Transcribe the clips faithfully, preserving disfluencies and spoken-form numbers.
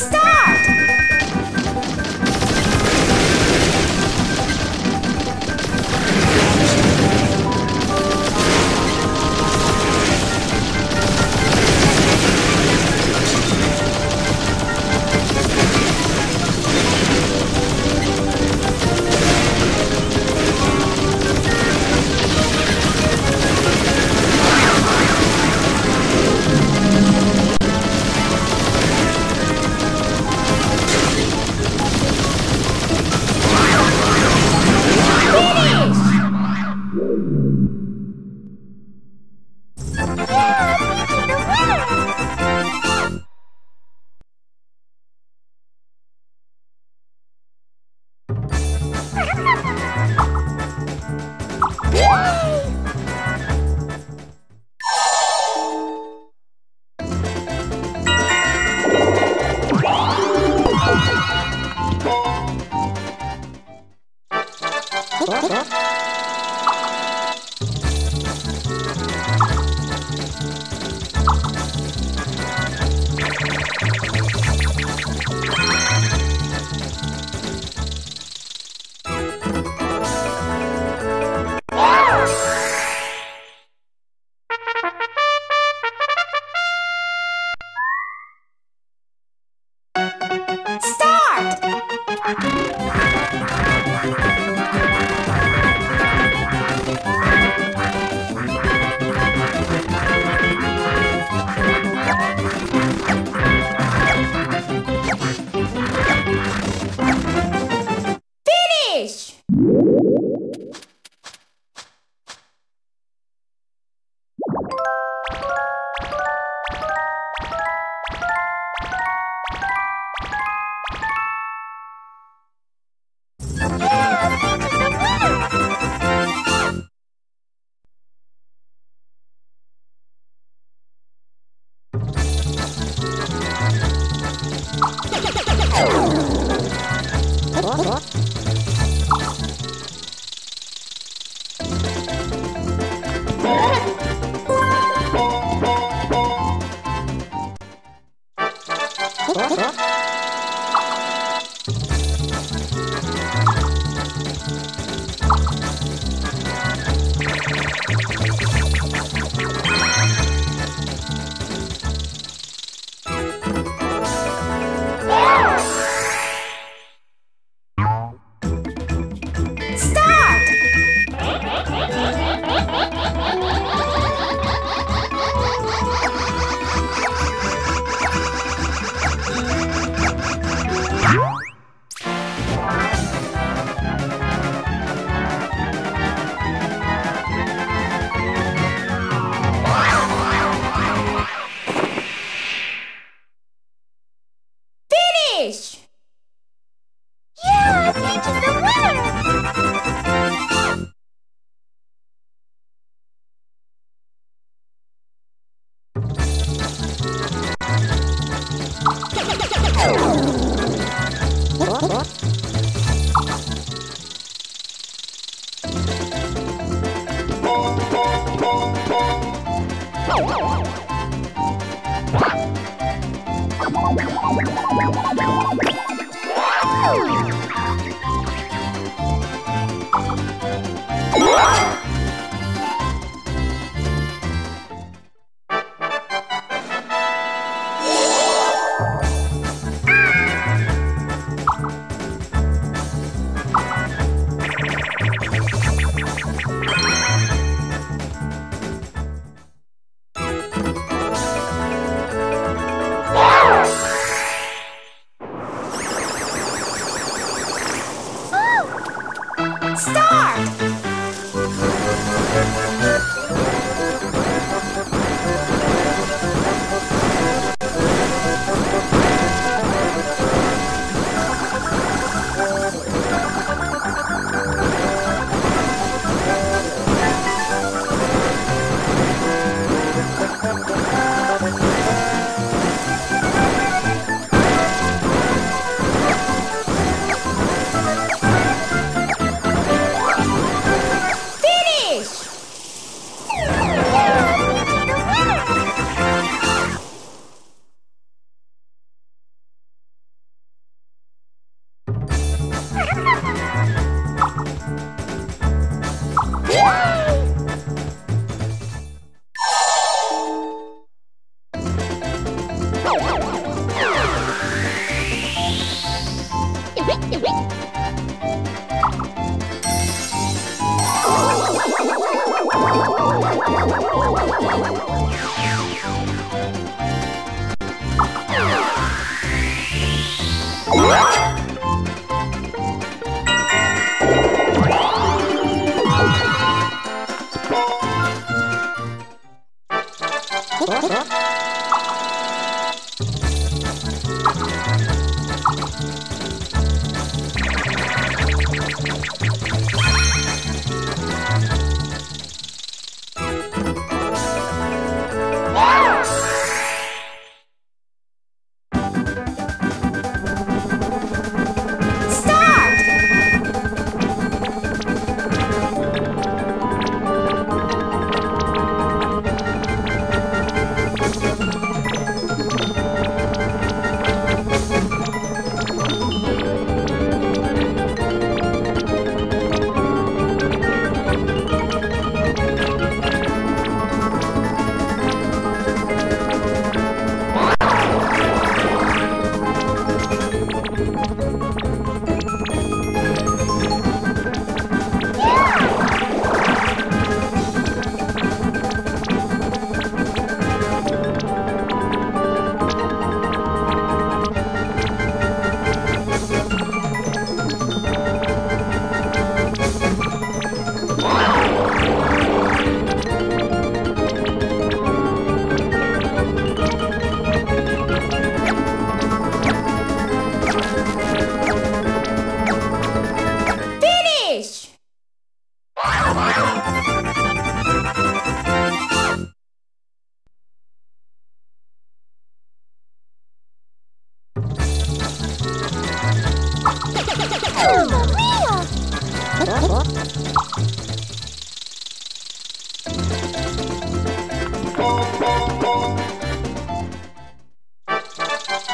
Stop!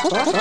What?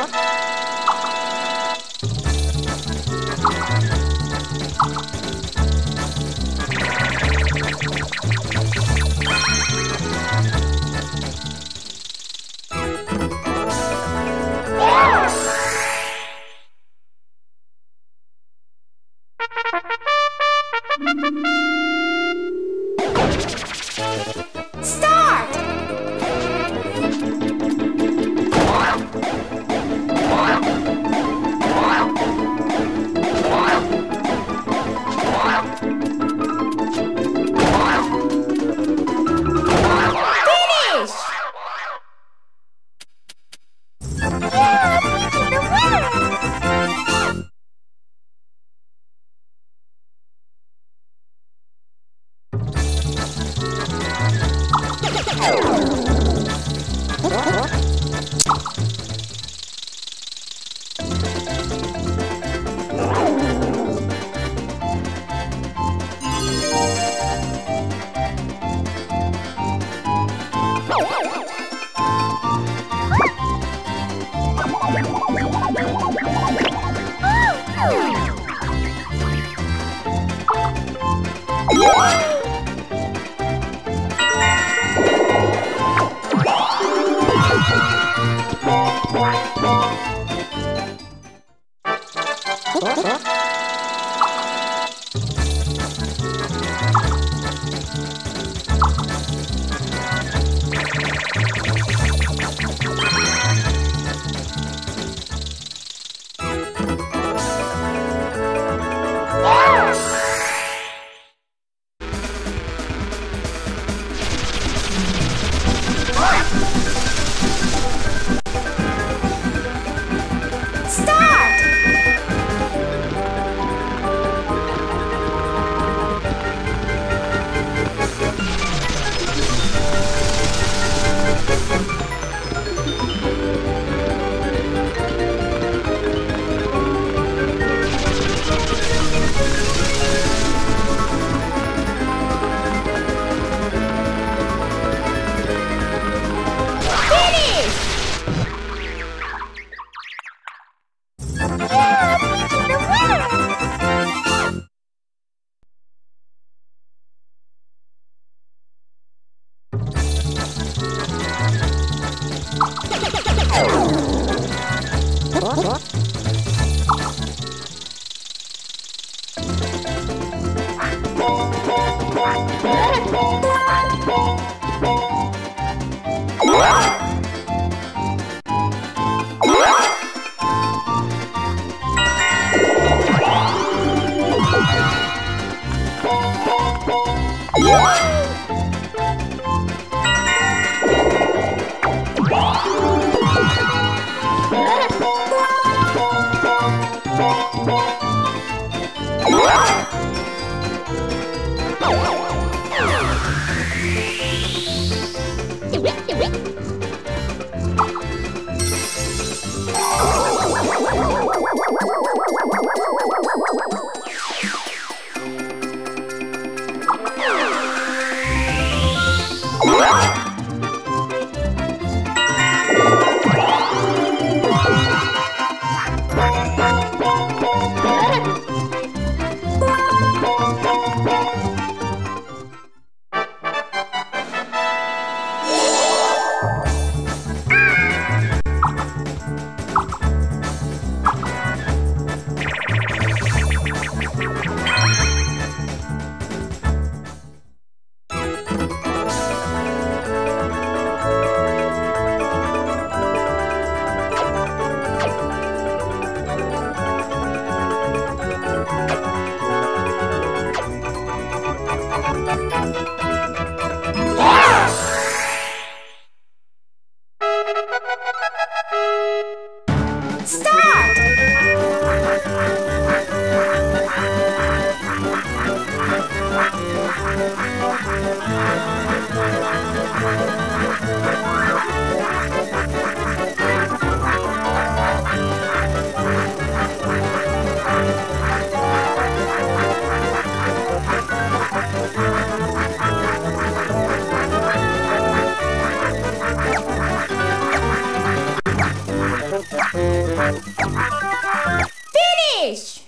Finish!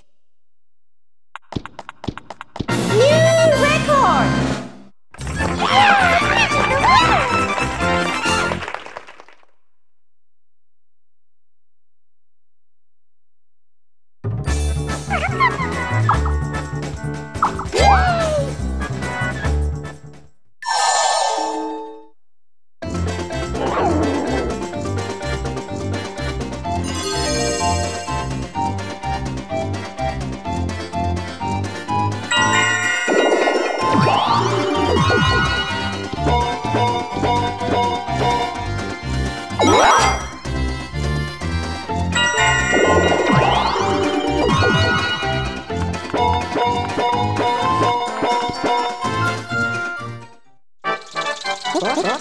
New record! Huh?